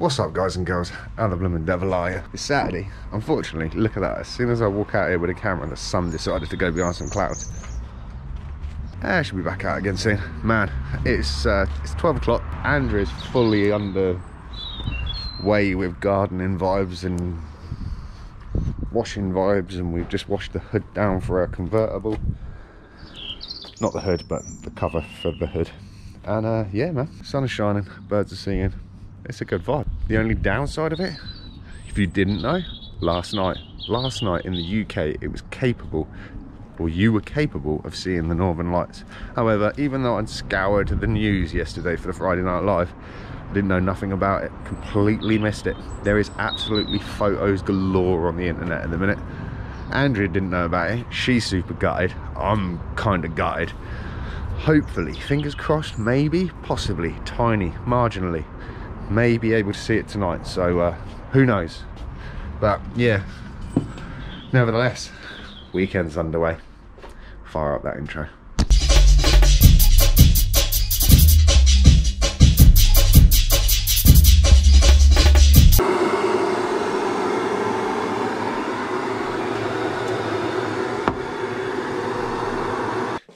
What's up, guys and girls? How the blooming devil are you? It's Saturday. Unfortunately, look at that. As soon as I walk out here with a camera, the sun decided to go behind some clouds. I should be back out again soon. Man, it's 12 o'clock. Andrew is fully underway with gardening vibes and washing vibes, and we've just washed the hood down for our convertible. Not the hood, but the cover for the hood. And yeah, man, sun is shining, birds are singing. It's a good vibe. The only downside of it, if you didn't know, last night in the UK, it was capable, or you were capable of seeing the Northern Lights. However, even though I'd scoured the news yesterday for the Friday Night Live, I didn't know nothing about it, completely missed it. There is absolutely photos galore on the internet at the minute. Andrea didn't know about it. She's super gutted. I'm kind of gutted. Hopefully, fingers crossed, maybe, possibly, tiny, marginally, may be able to see it tonight, so who knows. But yeah, nevertheless, weekend's underway. Fire up that intro.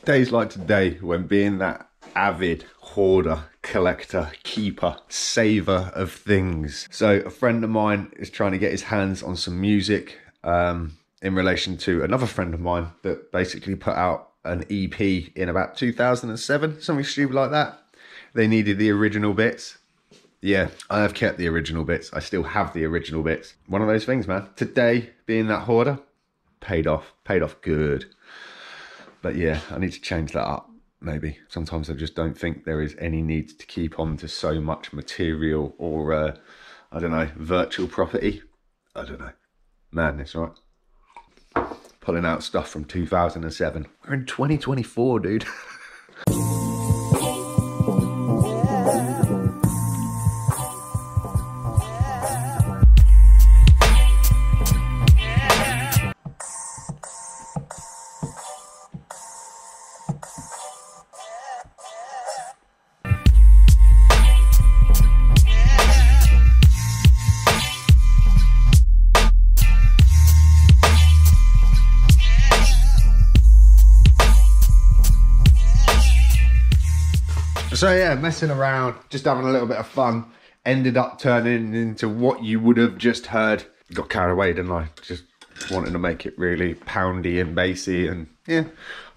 Days like today, when being that avid hoarder, collector, keeper, saver of things. So a friend of mine is trying to get his hands on some music in relation to another friend of mine that basically put out an EP in about 2007, something stupid like that. They needed the original bits. Yeah, I have kept the original bits. I still have the original bits. One of those things, man. Today, being that hoarder, paid off good. But yeah, I need to change that up. Maybe sometimes I just don't think there is any need to keep on to so much material or I don't know, virtual property. I don't know, madness, right? Pulling out stuff from 2007. We're in 2024, dude. So yeah, messing around, just having a little bit of fun, ended up turning into what you would have just heard. Got carried away, didn't I? Just wanted to make it really poundy and bassy, and yeah.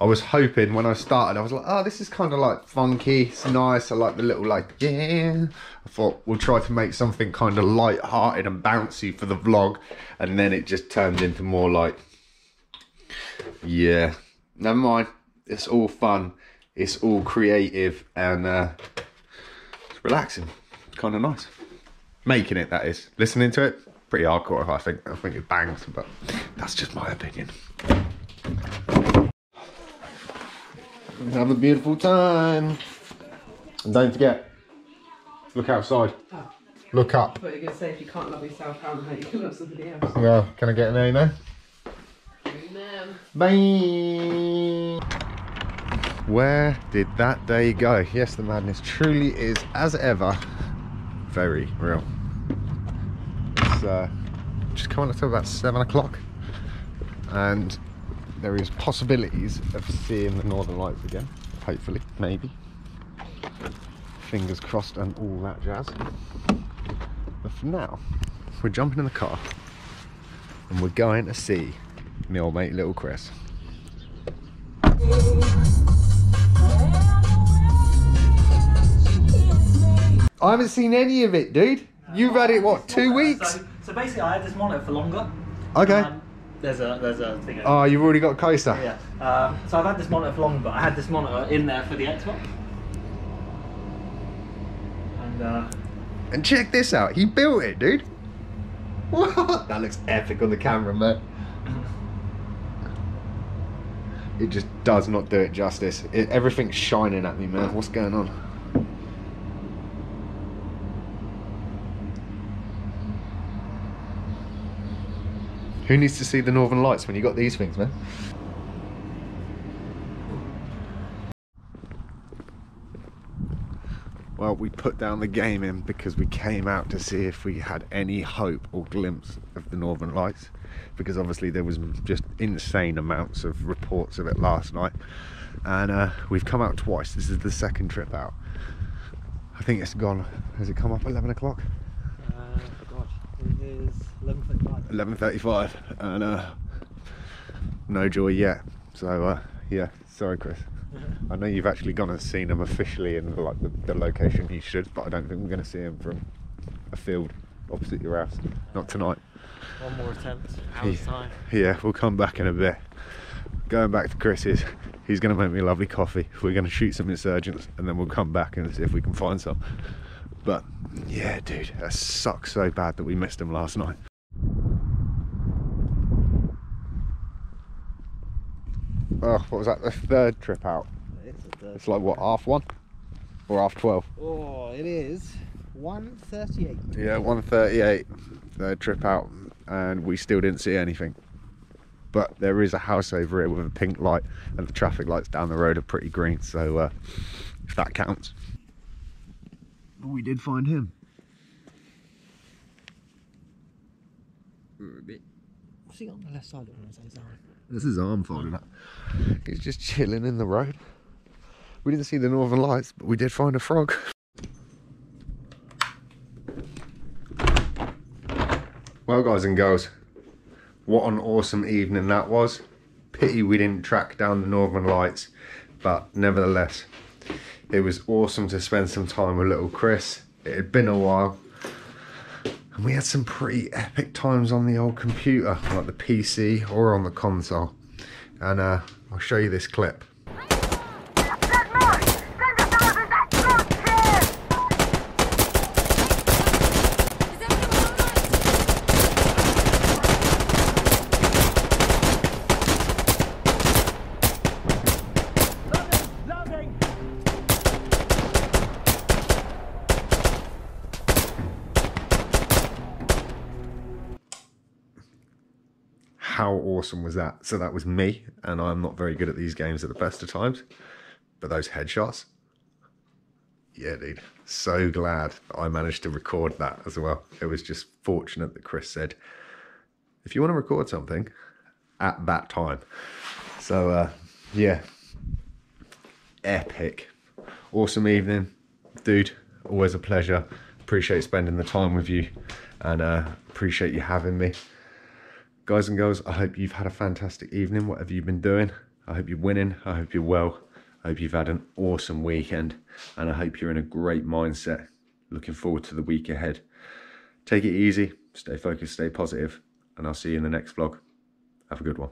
I was hoping when I started, I was like, oh, this is kind of like funky, it's nice. I like the little like, yeah. I thought we'll try to make something kind of light-hearted and bouncy for the vlog, and then it just turned into more like, yeah, never mind, it's all fun. It's all creative and it's relaxing, kind of nice. Making it, that is. Listening to it, pretty hardcore, I think it bangs, but that's just my opinion. Have a beautiful time. And don't forget, look outside. Oh. Look up. But you're going to say, if you can't love yourself, how you can love somebody else. Yeah, can I get an amen? Amen. Bye. Where did that day go? Yes, the madness truly is, as ever, very real. It's just coming up to about 7 o'clock, and there is possibilities of seeing the Northern Lights again. Hopefully, maybe. Fingers crossed and all that jazz. But for now, we're jumping in the car and we're going to see me old mate Little Chris. I haven't seen any of it, dude. No, you've had it, what, 2 weeks? So basically, I had this monitor for longer. Okay. There's a thing. Oh, you've already got Coaster. Yeah. So I've had this monitor for longer, but I had this monitor in there for the Xbox. And check this out. He built it, dude. What? That looks epic on the camera, man. It just does not do it justice. Everything's shining at me, man. What's going on? Who needs to see the Northern Lights when you got these things, man? Well, we put down the game in because we came out to see if we had any hope or glimpse of the Northern Lights, because obviously there was just insane amounts of reports of it last night, and we've come out twice. This is the second trip out. I think it's gone, has it come up at 11 o'clock? It is 11:35. 11:35, and no joy yet. So yeah, sorry Chris. I know you've actually gone and seen them officially in like the location you should, but I don't think we're going to see them from a field opposite your house. Not tonight. One more attempt, hour's time. Yeah, we'll come back in a bit. Going back to Chris's, he's going to make me a lovely coffee. We're going to shoot some insurgents and then we'll come back and see if we can find some. But yeah, dude, that sucks so bad that we missed them last night. Oh, what was that? The third trip out. It's like what, half one or half 12? Oh, it is 1:38. Yeah, 1:38. Third trip out, and we still didn't see anything. But there is a house over here with a pink light, and the traffic lights down the road are pretty green. So if that counts, we did find him. What's he on the left side of his arm? This is arm folding up. He's just chilling in the road. We didn't see the Northern Lights, but we did find a frog. Well, guys and girls, what an awesome evening that was. Pity we didn't track down the Northern Lights, but nevertheless, it was awesome to spend some time with little Chris. It had been a while. And we had some pretty epic times on the old computer, like the PC or on the console. And I'll show you this clip. How awesome was that? So that was me, and I'm not very good at these games at the best of times, but those headshots, yeah dude, so glad that I managed to record that as well. It was just fortunate that Chris said, if you want to record something at that time. So yeah, epic, awesome evening, dude. Always a pleasure. Appreciate spending the time with you, and appreciate you having me. Guys and girls, I hope you've had a fantastic evening, whatever you've been doing. I hope you're winning. I hope you're well. I hope you've had an awesome weekend, and I hope you're in a great mindset. Looking forward to the week ahead. Take it easy, stay focused, stay positive, and I'll see you in the next vlog. Have a good one.